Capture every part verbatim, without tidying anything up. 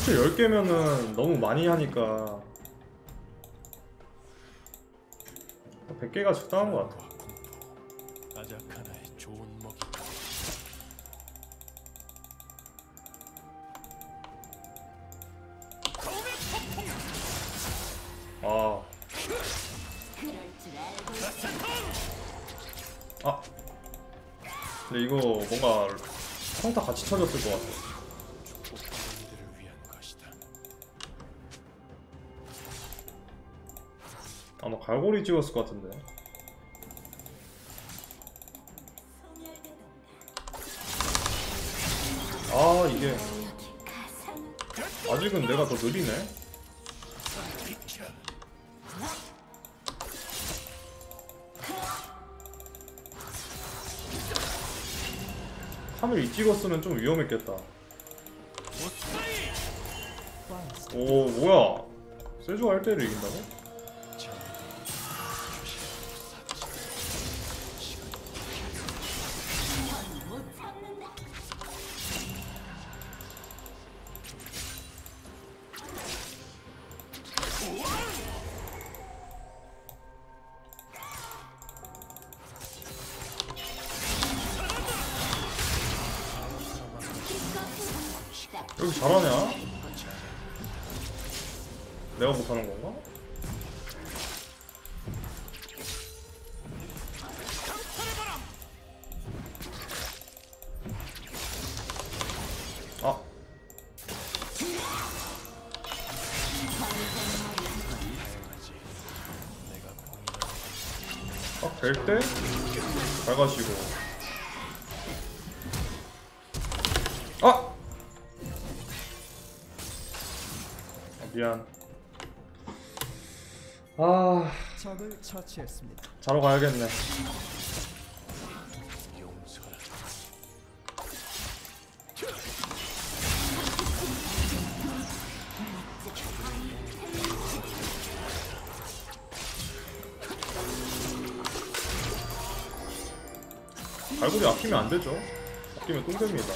수술 열 개면은 너무 많이 하니까 백 개가 적당한 것 같아. 아. 아. 근데 이거 뭔가 평타 같이 쳐졌을 것 같아. 아마 갈고리 찍었을 것 같은데. 아, 이게 아직은 내가 더 느리네. 카밀 이 찍었으면 좀 위험했겠다. 오, 뭐야? 세주가 일 대일을 이긴다고? 여기 잘하냐? 내가 못하는 건가? 아. 딱 될 때? 잘 가시고. 아! 미안. 아, 적을 처치했습니다. 자러 가야겠네. 갈고리 아끼면 안 되죠. 아끼면 똥됩니다.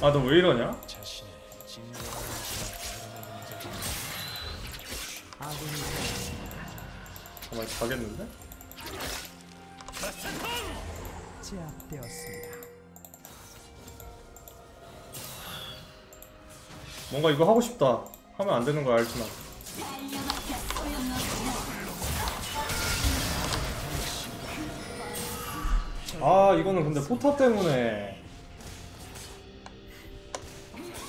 아, 너 왜 이러냐? 정말 가겠는데? 뭔가 이거 하고 싶다. 하면 안 되는 거야, 알지만. 아, 이거는 근데 포탑 때문에.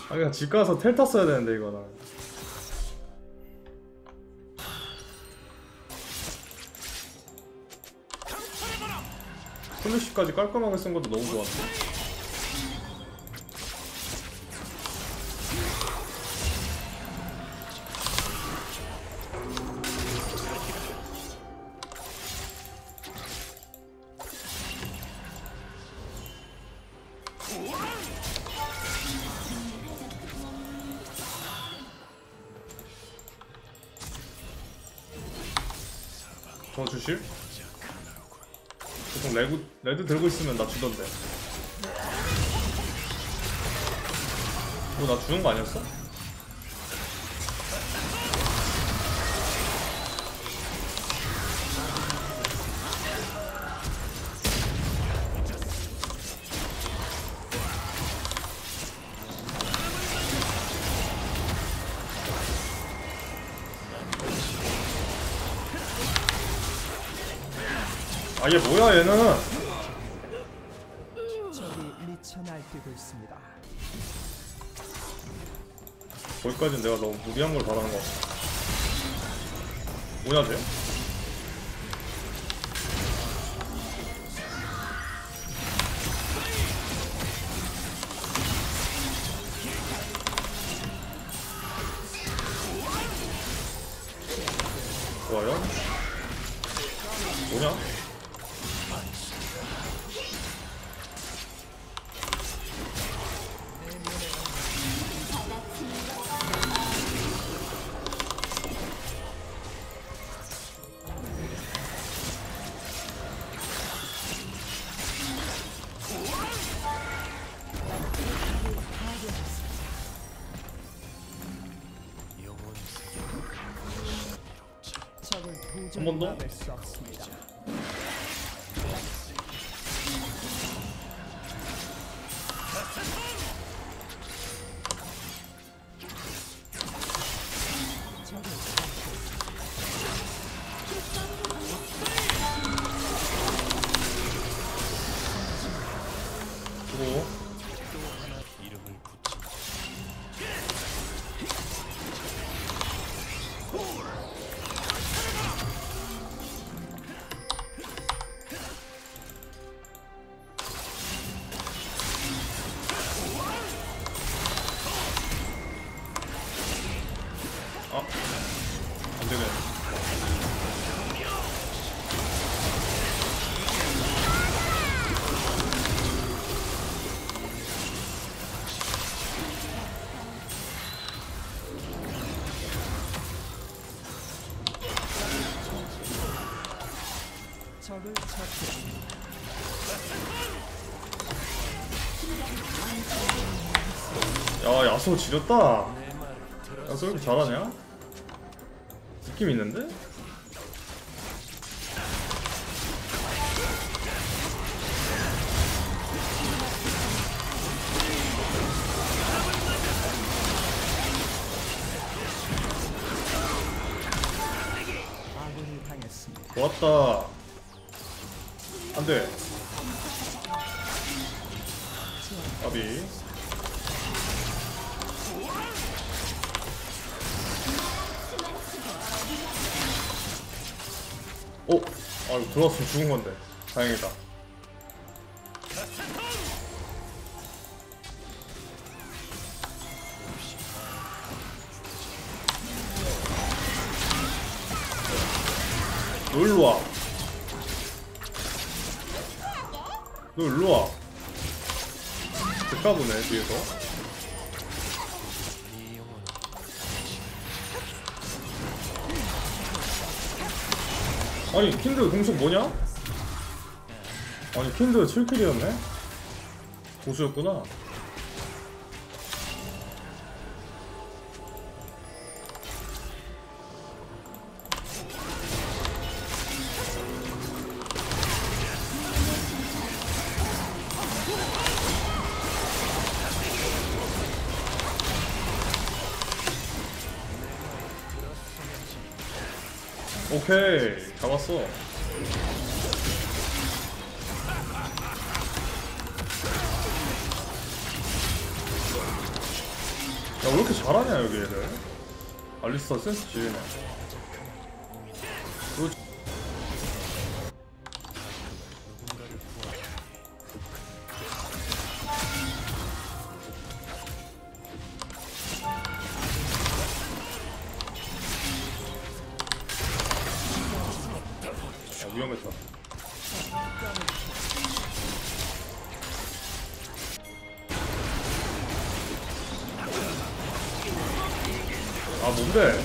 아, 그냥 집 가서 텔타 써야 되는데, 이거는. 플래시까지 깔끔하게 쓴 것도 너무 좋았어. 더 주실? 보통 레드, 레드 들고 있으면 나 주던데. 이거 나 주는 거 아니었어? 아, 얘 뭐야, 얘는. 거기까지는 내가 너무 무리한 걸 바라는 것 같아. 뭐야, 쟤? 뭐냐? 한 번 더? 적을 처치했습니다. 야, 야수오 지렸다. 야수오 이렇게 잘하냐? 느낌 있는데? 좋았다. 안돼. 아비. 오, 아 들어왔으면 죽은 건데. 다행이다. 놀러 와. 너 일로와. 될까보네 뒤에서. 아니 킨드 공속 뭐냐? 아니 킨드 칠 킬이었네? 고수였구나. 오케이, 잡았어. 야, 왜 이렇게 잘하냐, 여기 얘들. 알리스타 센스 지리네. 위험했다. 아 뭔데?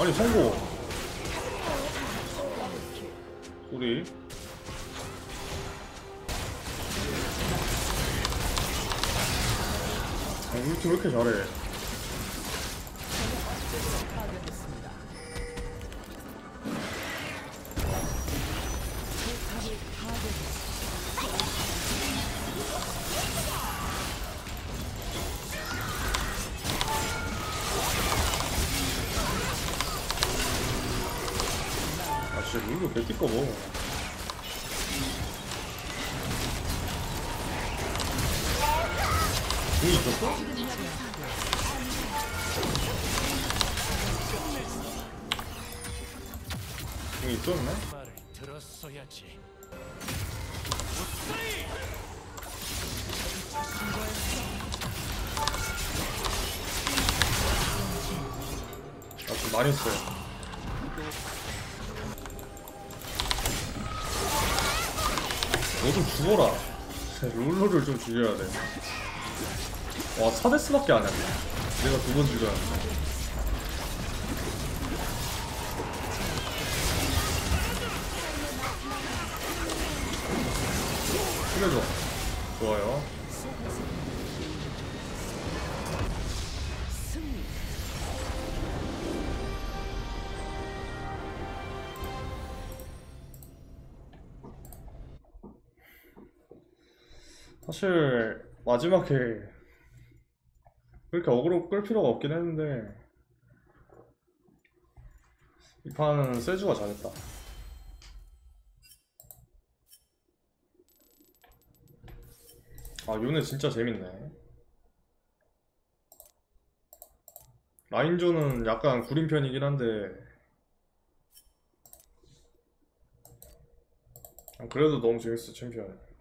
아니 성공. 우리 아, 우리 팀 왜 이렇게 잘해? 이거 뺏길거 뭐. 이거 있었어? 이거 있었네? 아 좀 많이 했어요. 너 좀 죽어라. 룰루를 좀 죽여야 돼. 와, 사 데스밖에 안 했네. 내가 두 번 죽여야 돼. 풀려줘. 좋아요. 사실 마지막에 그렇게 어그로 끌 필요가 없긴 했는데 이 판은 세주가 잘했다. 아, 요네 진짜 재밌네. 라인전은 약간 구린 편이긴 한데 그래도 너무 재밌어. 챔피언